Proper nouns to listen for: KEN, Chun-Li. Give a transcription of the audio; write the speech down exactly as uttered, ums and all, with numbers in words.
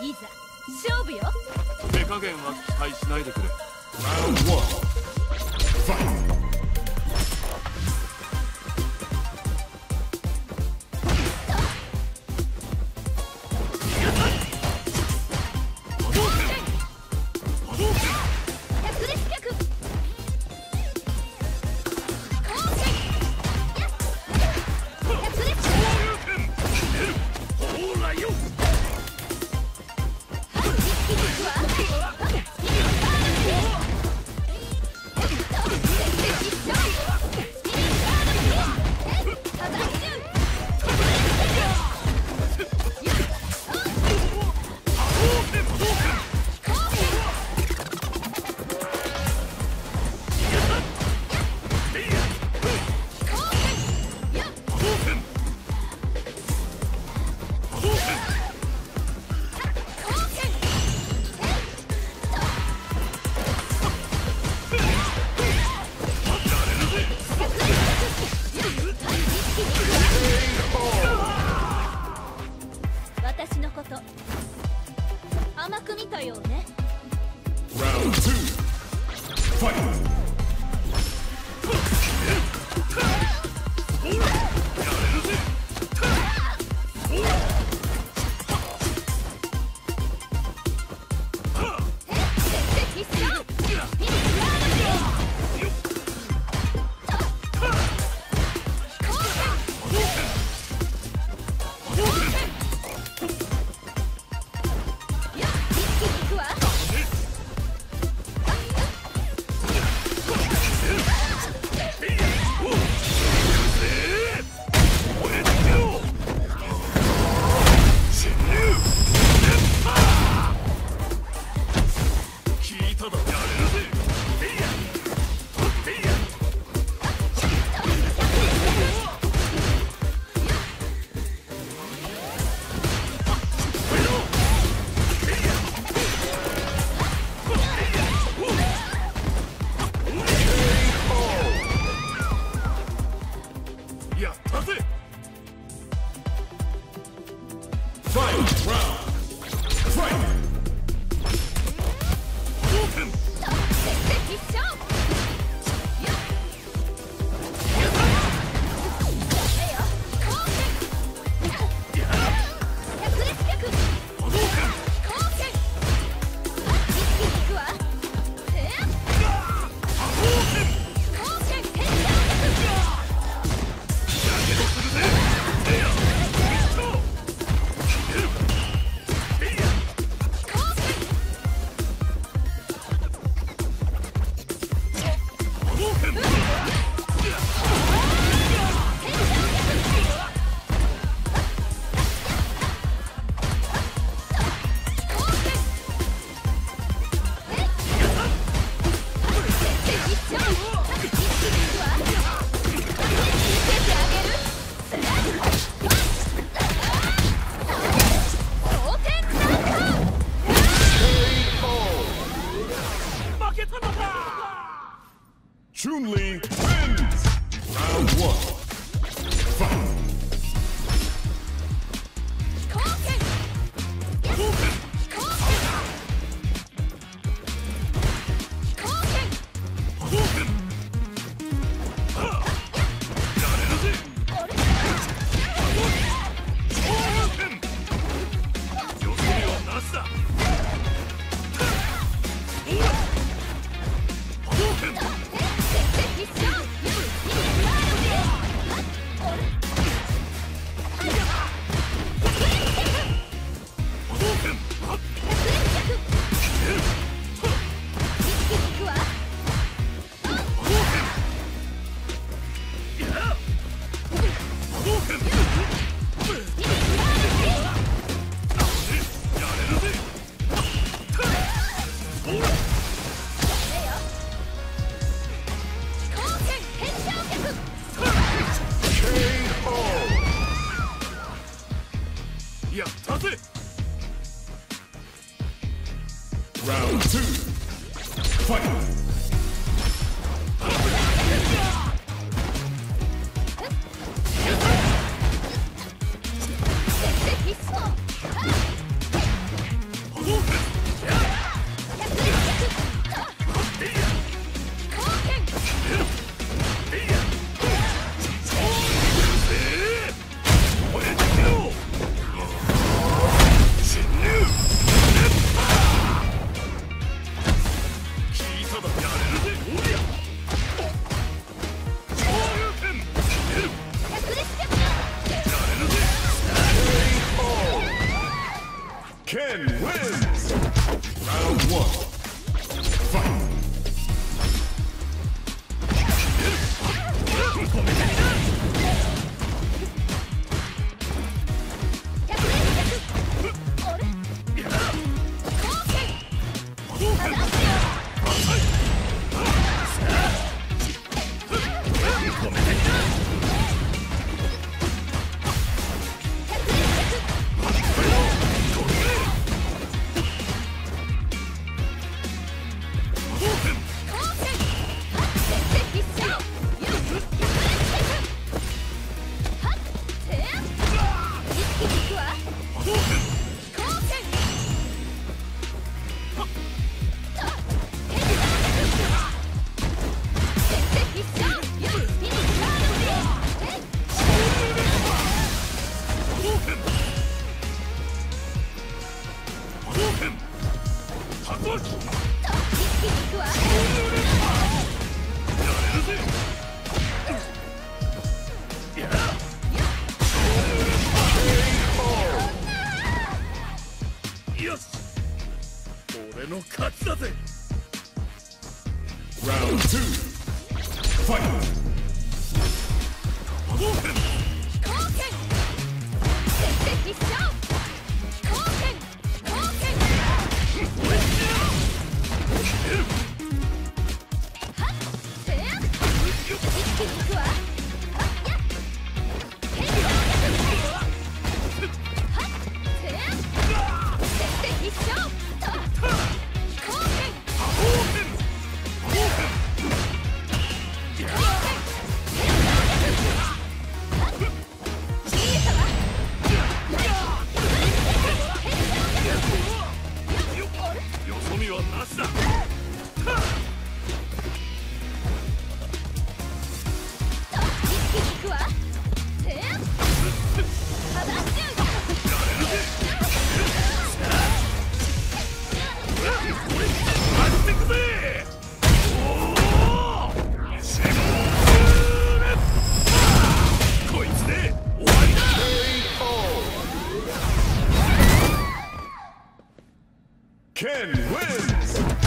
いざ勝負よ。手加減は期待しないでくれ。Chun-Li wins! Round one. Fight! Round two, fight! Ken wins! Round one. Fight! Round two. Fight! Ken wins!